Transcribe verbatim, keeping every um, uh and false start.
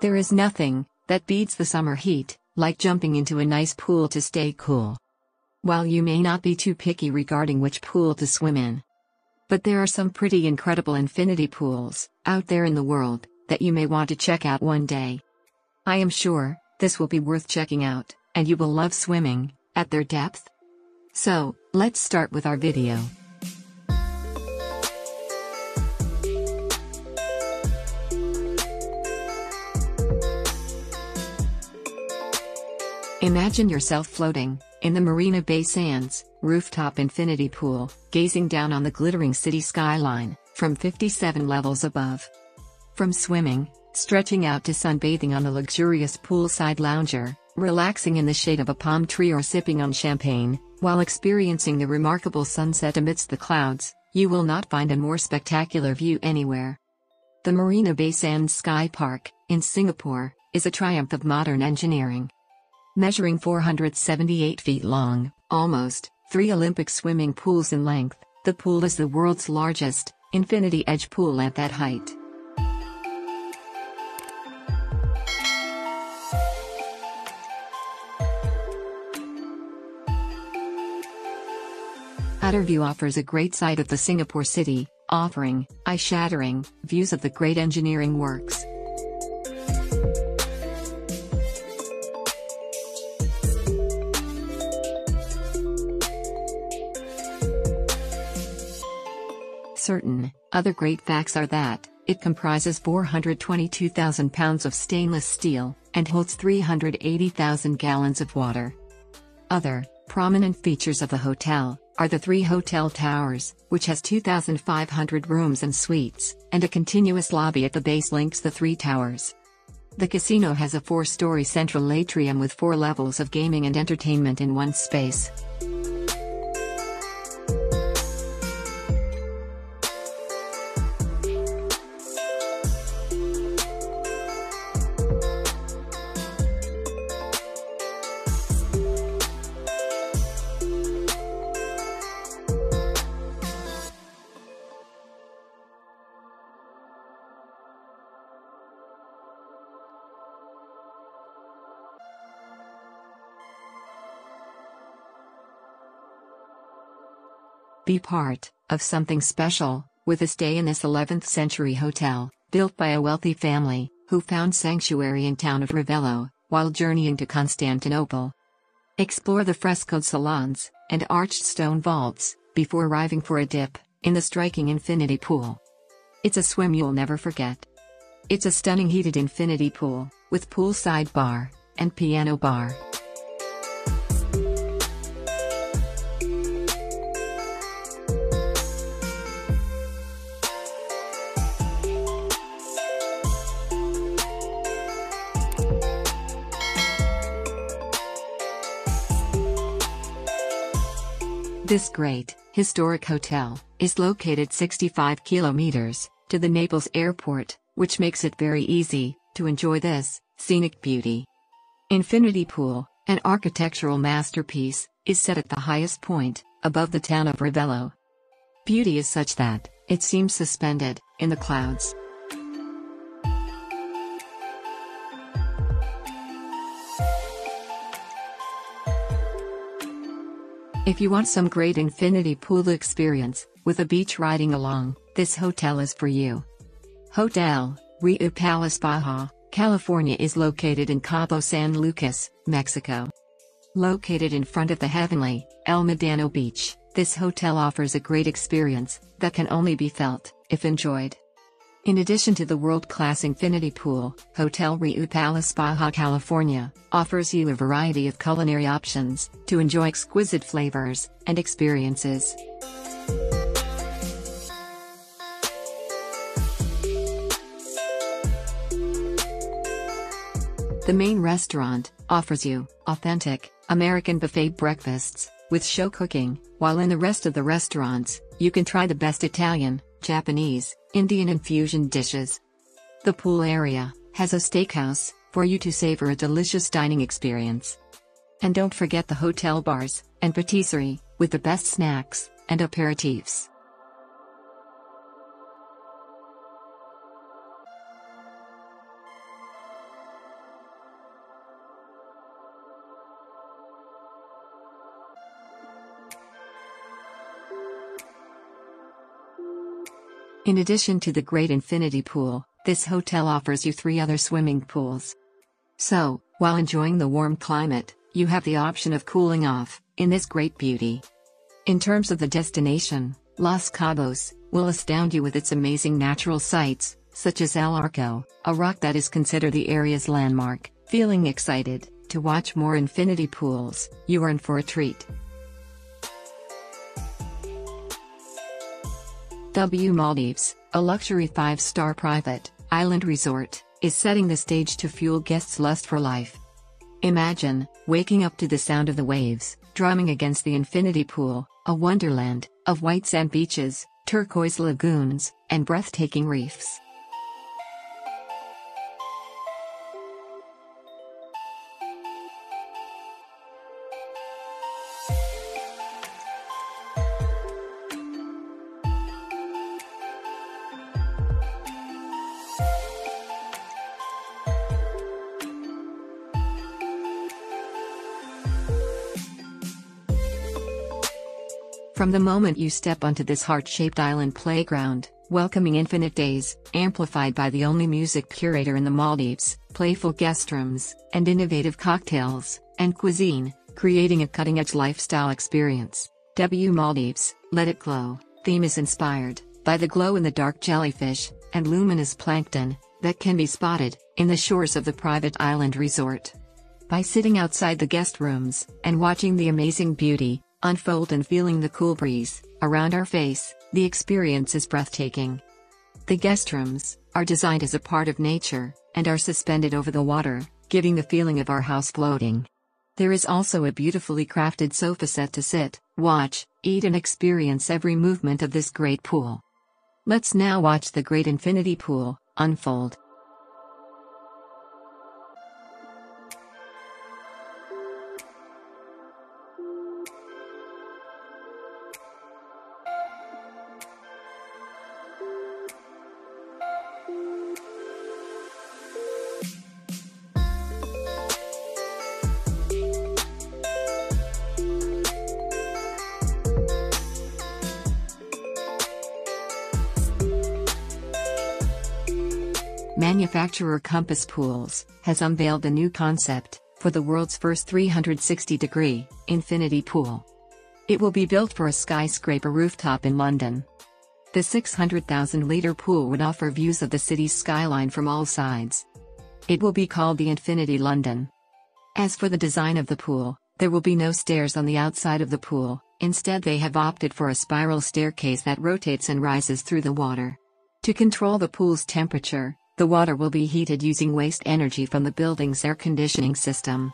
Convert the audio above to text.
There is nothing that beats the summer heat, like jumping into a nice pool to stay cool. While you may not be too picky regarding which pool to swim in, but there are some pretty incredible infinity pools out there in the world that you may want to check out one day. I am sure this will be worth checking out, and you will love swimming at their depth. So, let's start with our video. Imagine yourself floating in the Marina Bay Sands rooftop infinity pool, gazing down on the glittering city skyline from fifty-seven levels above. From swimming, stretching out to sunbathing on a luxurious poolside lounger, relaxing in the shade of a palm tree or sipping on champagne, while experiencing the remarkable sunset amidst the clouds, you will not find a more spectacular view anywhere. The Marina Bay Sands Sky Park in Singapore is a triumph of modern engineering. Measuring four hundred seventy-eight feet long, almost three Olympic swimming pools in length, the pool is the world's largest infinity edge pool at that height. Outer view offers a great sight of the Singapore city, offering eye-shattering views of the great engineering works. Certain other great facts are that it comprises four hundred twenty-two thousand pounds of stainless steel and holds three hundred eighty thousand gallons of water. Other prominent features of the hotel are the three hotel towers, which has two thousand five hundred rooms and suites, and a continuous lobby at the base links the three towers. The casino has a four-story central atrium with four levels of gaming and entertainment in one space. Be part of something special with a stay in this eleventh century hotel, built by a wealthy family who found sanctuary in town of Ravello while journeying to Constantinople. Explore the frescoed salons and arched stone vaults before arriving for a dip in the striking infinity pool. It's a swim you'll never forget. It's a stunning heated infinity pool with poolside bar and piano bar. This great, historic hotel is located sixty-five kilometers to the Naples airport, which makes it very easy to enjoy this scenic beauty. Infinity Pool, an architectural masterpiece, is set at the highest point above the town of Ravello. Beauty is such that it seems suspended in the clouds. If you want some great infinity pool experience with a beach riding along, this hotel is for you. Hotel Riu Palace Baja California is located in Cabo San Lucas, Mexico. Located in front of the heavenly El Medano Beach, this hotel offers a great experience that can only be felt if enjoyed. In addition to the world-class infinity pool, Hotel Riu Palace Baja California offers you a variety of culinary options to enjoy exquisite flavors and experiences. The main restaurant offers you authentic American buffet breakfasts with show cooking, while in the rest of the restaurants, you can try the best Italian, Japanese, Indian and fusion dishes. The pool area has a steakhouse for you to savor a delicious dining experience. And don't forget the hotel bars and patisserie with the best snacks and aperitifs. In addition to the Great Infinity Pool, this hotel offers you three other swimming pools. So, while enjoying the warm climate, you have the option of cooling off in this great beauty. In terms of the destination, Los Cabos will astound you with its amazing natural sights, such as El Arco, a rock that is considered the area's landmark. Feeling excited to watch more infinity pools? You are in for a treat. W Maldives, a luxury five-star private island resort, is setting the stage to fuel guests' lust for life. Imagine waking up to the sound of the waves drumming against the infinity pool, a wonderland of white sand beaches, turquoise lagoons, and breathtaking reefs. From the moment you step onto this heart-shaped island playground, welcoming infinite days, amplified by the only music curator in the Maldives, playful guest rooms, and innovative cocktails and cuisine, creating a cutting-edge lifestyle experience. W Maldives, Let It Glow, theme is inspired by the glow-in-the-dark jellyfish and luminous plankton that can be spotted in the shores of the private island resort. By sitting outside the guest rooms and watching the amazing beauty unfold and feeling the cool breeze around our face, the experience is breathtaking. The guest rooms are designed as a part of nature and are suspended over the water, giving the feeling of our house floating. There is also a beautifully crafted sofa set to sit, watch, eat and experience every movement of this great pool. Let's now watch the Great Infinity Pool unfold. Manufacturer Compass Pools has unveiled a new concept for the world's first three hundred sixty degree infinity pool. It will be built for a skyscraper rooftop in London. The six hundred thousand liter pool would offer views of the city's skyline from all sides. It will be called the Infinity London. As for the design of the pool, there will be no stairs on the outside of the pool. Instead, they have opted for a spiral staircase that rotates and rises through the water. To control the pool's temperature, the water will be heated using waste energy from the building's air conditioning system.